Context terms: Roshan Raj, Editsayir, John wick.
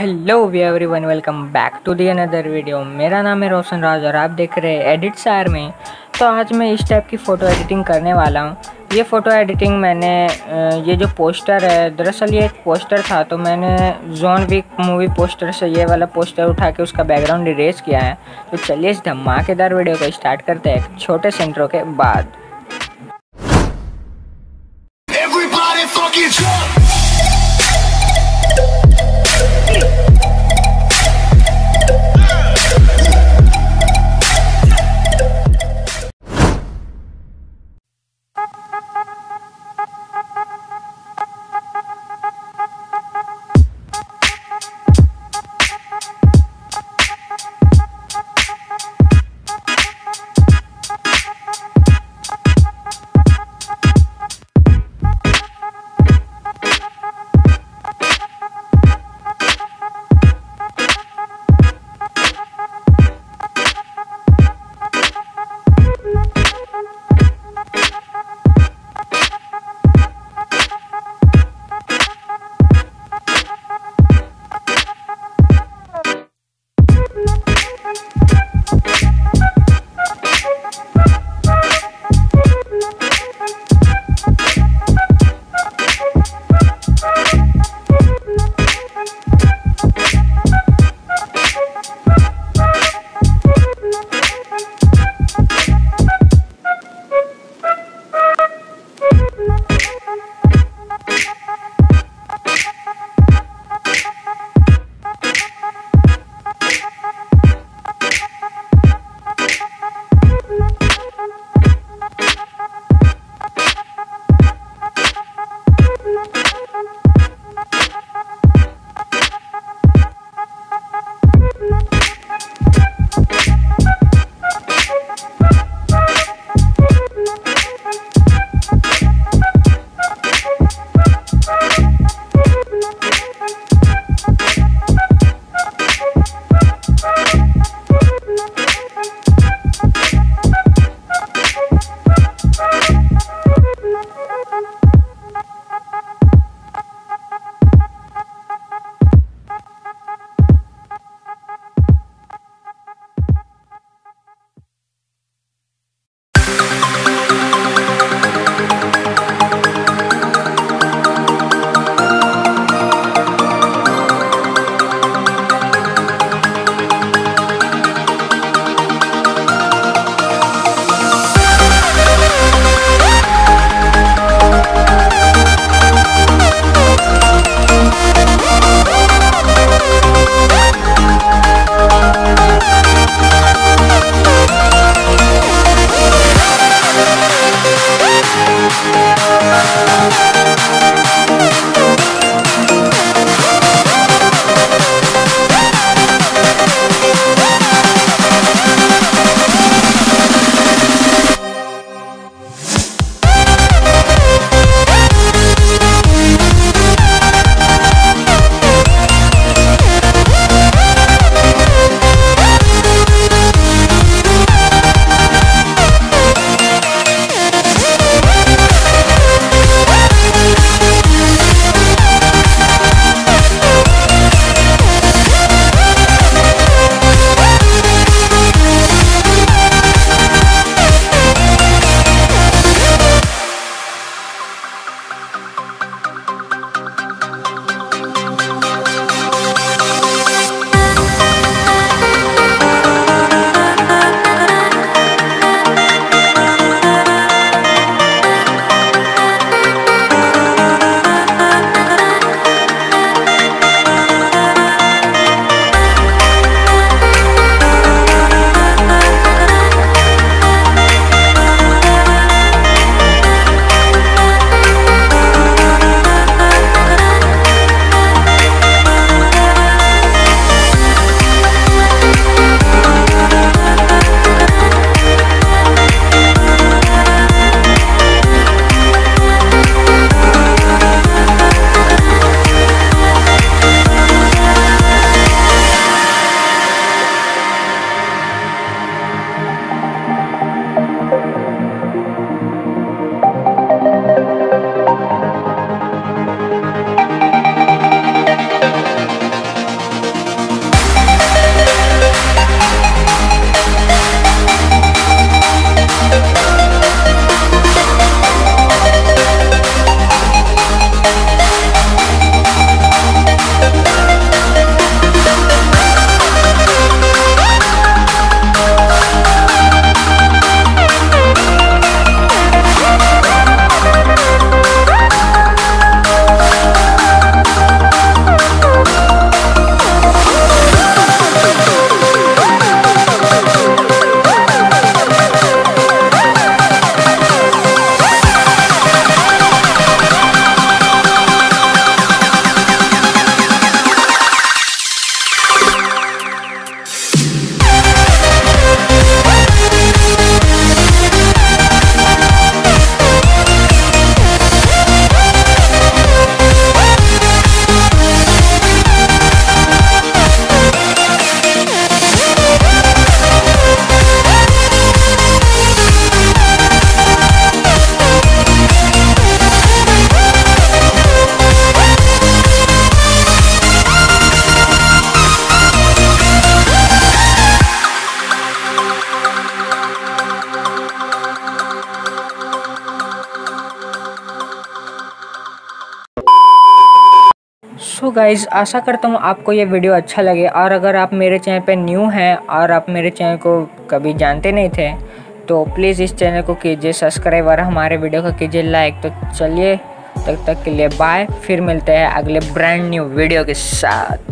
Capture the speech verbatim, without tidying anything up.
Hello everyone, welcome back to the another video. मेरा नाम है रोशन राज और आप देख रहे हैं एडिट्सायर में। तो आज मैं इस टाइप की फ़ोटो एडिटिंग करने वाला हूँ। ये फ़ोटो एडिटिंग मैंने ये जो पोस्टर है, दरअसल ये एक पोस्टर था, तो मैंने जॉन विक मूवी पोस्टर से ये वाला पोस्टर उठा के उसका बैकग्राउंड इरेज किया है। तो चलिए इस धमाकेदार वीडियो को स्टार्ट करते हैं एक छोटे से इंट्रो के बाद। तो गाइज़ आशा करता हूँ आपको ये वीडियो अच्छा लगे, और अगर आप मेरे चैनल पे न्यू हैं और आप मेरे चैनल को कभी जानते नहीं थे तो प्लीज़ इस चैनल को कीजिए सब्सक्राइब और हमारे वीडियो को कीजिए लाइक। तो चलिए तब तक, तक के लिए बाय, फिर मिलते हैं अगले ब्रांड न्यू वीडियो के साथ।